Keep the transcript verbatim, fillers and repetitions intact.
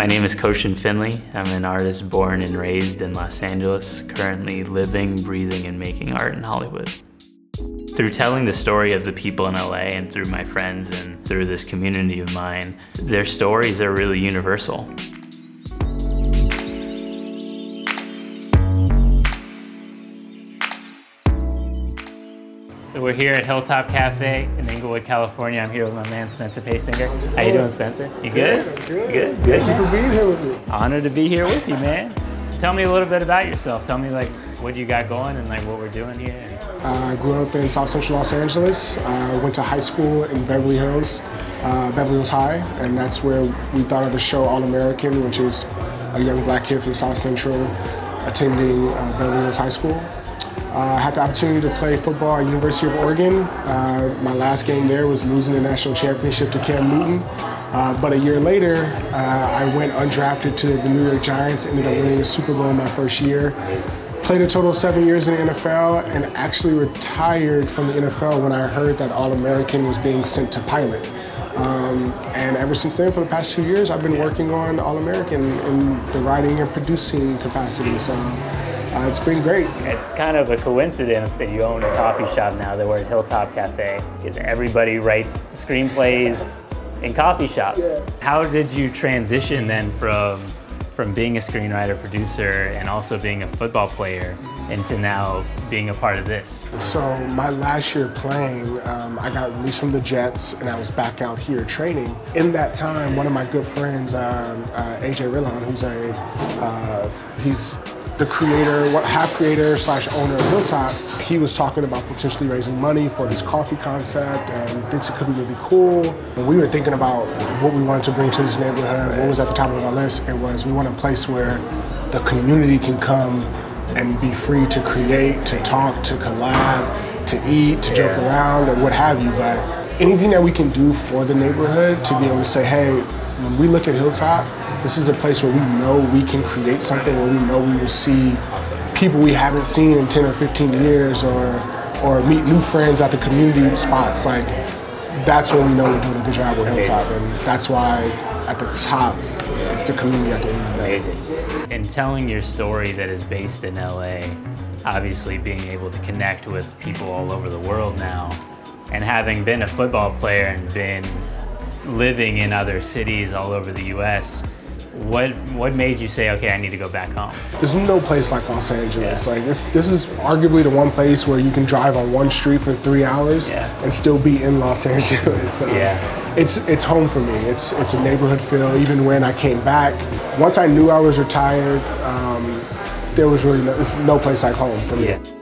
My name is Kohshin Finley. I'm an artist born and raised in Los Angeles, currently living, breathing, and making art in Hollywood. Through telling the story of the people in L A and through my friends and through this community of mine, their stories are really universal. So we're here at Hilltop Cafe in Inglewood, California. I'm here with my man, Spencer Paysinger. How you doing, Spencer? You good? Good. Good. good. good. Thank you for being here with me. Honored to be here with you, man. So tell me a little bit about yourself. Tell me like what you got going and like what we're doing here. Uh, I grew up in South Central Los Angeles. I uh, went to high school in Beverly Hills, uh, Beverly Hills High, and that's where we thought of the show All-American, which is a young black kid from South Central attending uh, Beverly Hills High School. I uh, had the opportunity to play football at University of Oregon. Uh, my last game there was losing the national championship to Cam Newton. Uh, but a year later, uh, I went undrafted to the New York Giants, ended up winning a Super Bowl in my first year. Played a total of seven years in the N F L and actually retired from the N F L when I heard that All-American was being sent to pilot. Um, and ever since then, for the past two years, I've been working on All-American in the writing and producing capacity. So. Uh, it's been great. It's kind of a coincidence that you own a coffee shop now that we're at Hilltop Cafe, because everybody writes screenplays in coffee shops. Yeah. How did you transition then from, from being a screenwriter, producer, and also being a football player into now being a part of this? So my last year playing, um, I got released from the Jets and I was back out here training. In that time, one of my good friends, um, uh, A J Rilon, who's a, uh, he's, the creator, what half creator slash owner of Hilltop, he was talking about potentially raising money for his coffee concept and thinks it could be really cool. And we were thinking about what we wanted to bring to this neighborhood. What was at the top of our list? It was we want a place where the community can come and be free to create, to talk, to collab, to eat, to joke around, or what have you. But anything that we can do for the neighborhood to be able to say, hey, when we look at Hilltop, this is a place where we know we can create something, where we know we will see people we haven't seen in ten or fifteen years, or or meet new friends at the community spots. Like, that's when we know we're doing a good job with Hilltop, and that's why at the top, it's the community at the end of the day. Amazing. And telling your story that is based in L A, obviously being able to connect with people all over the world now, and having been a football player and been living in other cities all over the U S, what what made you say, okay, I need to go back home? There's no place like Los Angeles. Yeah. Like this this is arguably the one place where you can drive on one street for three hours yeah. and still be in Los Angeles. So yeah. It's it's home for me. It's it's a neighborhood feel. Even when I came back, once I knew I was retired, um, there was really no, it's no place like home for me. Yeah.